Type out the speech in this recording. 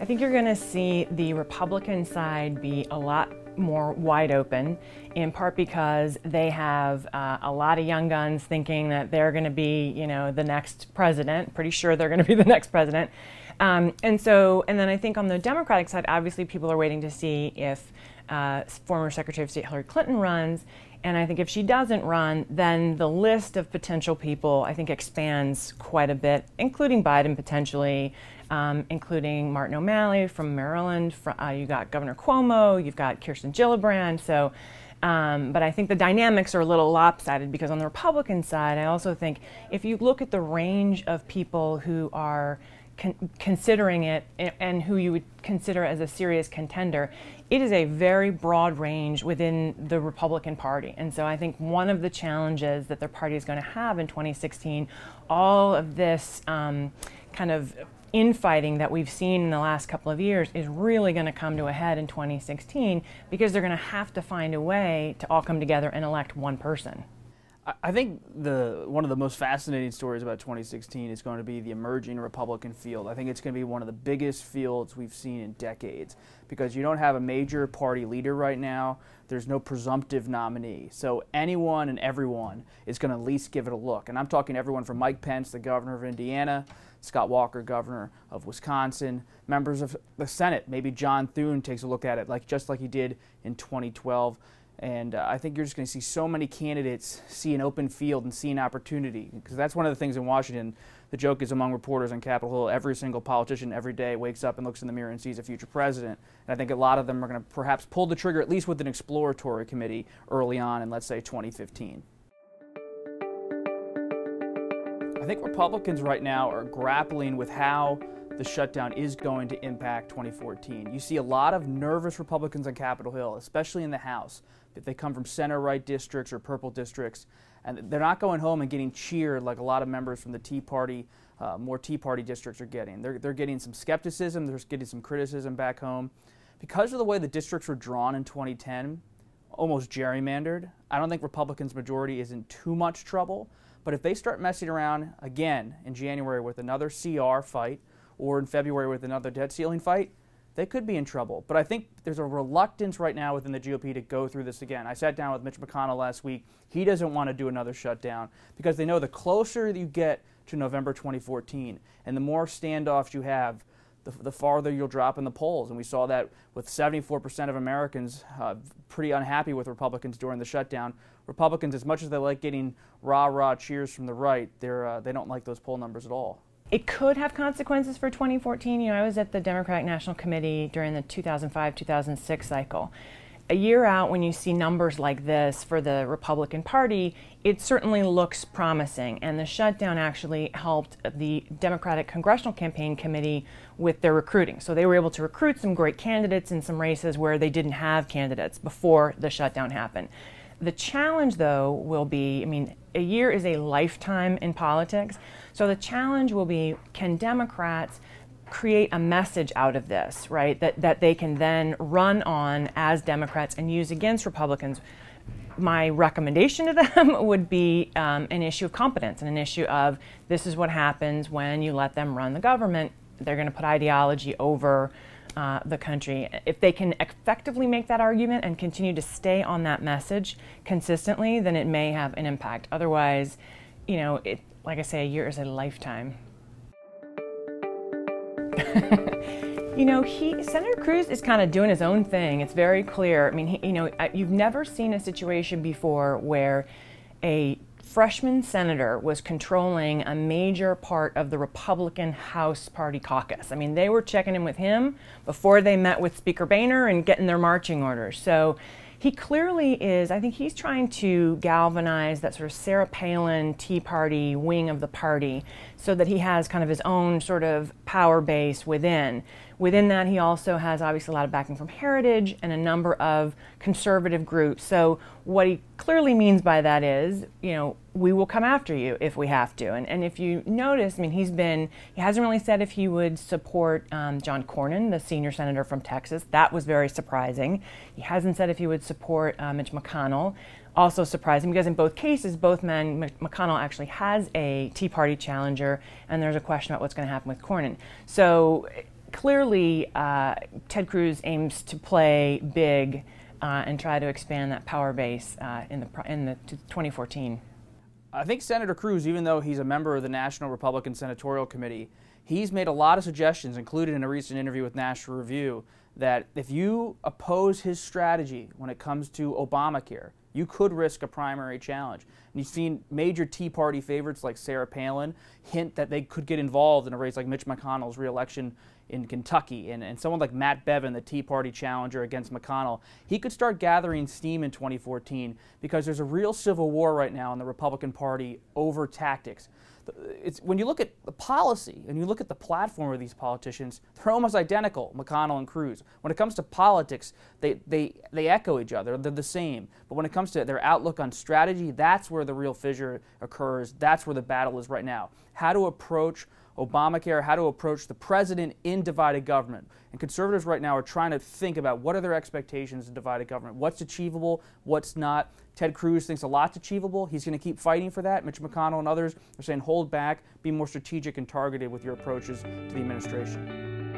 I think you're going to see the Republican side be a lot more wide open, in part because they have a lot of young guns thinking that they're going to be, the next president, pretty sure they're going to be the next president. And then I think on the Democratic side, obviously people are waiting to see if former Secretary of State Hillary Clinton runs. And I think if she doesn't run, then the list of potential people, I think, expands quite a bit, including Biden potentially, including Martin O'Malley from Maryland. You got Governor Cuomo, you've got Kirsten Gillibrand. So, but I think the dynamics are a little lopsided because on the Republican side, I also think if you look at the range of people who are considering it and who you would consider as a serious contender, it is a very broad range within the Republican Party. And so I think one of the challenges that their party is going to have in 2016, all of this kind of infighting that we've seen in the last couple of years is really going to come to a head in 2016 because they're going to have to find a way to all come together and elect one person. I think one of the most fascinating stories about 2016 is going to be the emerging Republican field. I think it's going to be one of the biggest fields we've seen in decades because you don't have a major party leader right now. There's no presumptive nominee. So anyone and everyone is going to at least give it a look. And I'm talking everyone from Mike Pence, the governor of Indiana, Scott Walker, governor of Wisconsin, members of the Senate. Maybe John Thune takes a look at it, just like he did in 2012. And I think you're just going to see so many candidates see an open field and see an opportunity, because that's one of the things in Washington. The joke is among reporters on Capitol Hill, every single politician every day wakes up and looks in the mirror and sees a future president. And I think a lot of them are going to perhaps pull the trigger, at least with an exploratory committee early on in, let's say, 2015. I think Republicans right now are grappling with how the shutdown is going to impact 2014. You see a lot of nervous Republicans on Capitol Hill, especially in the House. If they come from center-right districts or purple districts, and they're not going home and getting cheered like a lot of members from the Tea Party, more Tea Party districts are getting. They're getting some skepticism, they're getting some criticism back home. Because of the way the districts were drawn in 2010, almost gerrymandered, I don't think Republicans' majority is in too much trouble. But if they start messing around again in January with another CR fight, or in February with another debt ceiling fight, they could be in trouble. But I think there's a reluctance right now within the GOP to go through this again. I sat down with Mitch McConnell last week. He doesn't want to do another shutdown because they know the closer you get to November 2014 and the more standoffs you have, the farther you'll drop in the polls. And we saw that with 74% of Americans pretty unhappy with Republicans during the shutdown. Republicans, as much as they like getting rah-rah cheers from the right, they don't like those poll numbers at all. It could have consequences for 2014. I was at the Democratic National Committee during the 2005-2006 cycle. A year out, when you see numbers like this for the Republican Party, it certainly looks promising. And the shutdown actually helped the Democratic Congressional Campaign Committee with their recruiting. So they were able to recruit some great candidates in some races where they didn't have candidates before the shutdown happened. The challenge, though, will be, a year is a lifetime in politics. So the challenge will be, can Democrats create a message out of this, right, that they can then run on as Democrats and use against Republicans? My recommendation to them would be an issue of competence and an issue of this is what happens when you let them run the government. They're going to put ideology over the country. If they can effectively make that argument and continue to stay on that message consistently, then it may have an impact. Otherwise, like I say, a year is a lifetime. Senator Cruz is kind of doing his own thing. It's very clear. You've never seen a situation before where a freshman senator was controlling a major part of the Republican House Party caucus. They were checking in with him before they met with Speaker Boehner and getting their marching orders. So he clearly is, I think he's trying to galvanize that sort of Sarah Palin Tea Party wing of the party so that he has kind of his own sort of power base within. Within that, he also has obviously a lot of backing from Heritage and a number of conservative groups. So what he clearly means by that is, we will come after you if we have to. And if you notice, he hasn't really said if he would support John Cornyn, the senior senator from Texas. That was very surprising. He hasn't said if he would support Mitch McConnell. Also surprising because in both cases, both men, McConnell actually has a Tea Party challenger, and there's a question about what's going to happen with Cornyn. So clearly Ted Cruz aims to play big and try to expand that power base in the 2014. I think Senator Cruz, even though he's a member of the National Republican Senatorial Committee, he's made a lot of suggestions, included in a recent interview with National Review, that if you oppose his strategy when it comes to Obamacare, you could risk a primary challenge. And you've seen major Tea Party favorites like Sarah Palin hint that they could get involved in a race like Mitch McConnell's re-election in Kentucky, and someone like Matt Bevin, the Tea Party challenger against McConnell. He could start gathering steam in 2014 because there's a real civil war right now in the Republican Party over tactics. When you look at the policy and you look at the platform of these politicians, they're almost identical, McConnell and Cruz. When it comes to politics, they echo each other, they're the same. But when it comes to their outlook on strategy, that's where the real fissure occurs, that's where the battle is right now. How to approach Obamacare, how to approach the president in divided government. And conservatives right now are trying to think about what are their expectations in divided government, what's achievable, what's not. Ted Cruz thinks a lot's achievable. He's going to keep fighting for that. Mitch McConnell and others are saying hold back, be more strategic and targeted with your approaches to the administration.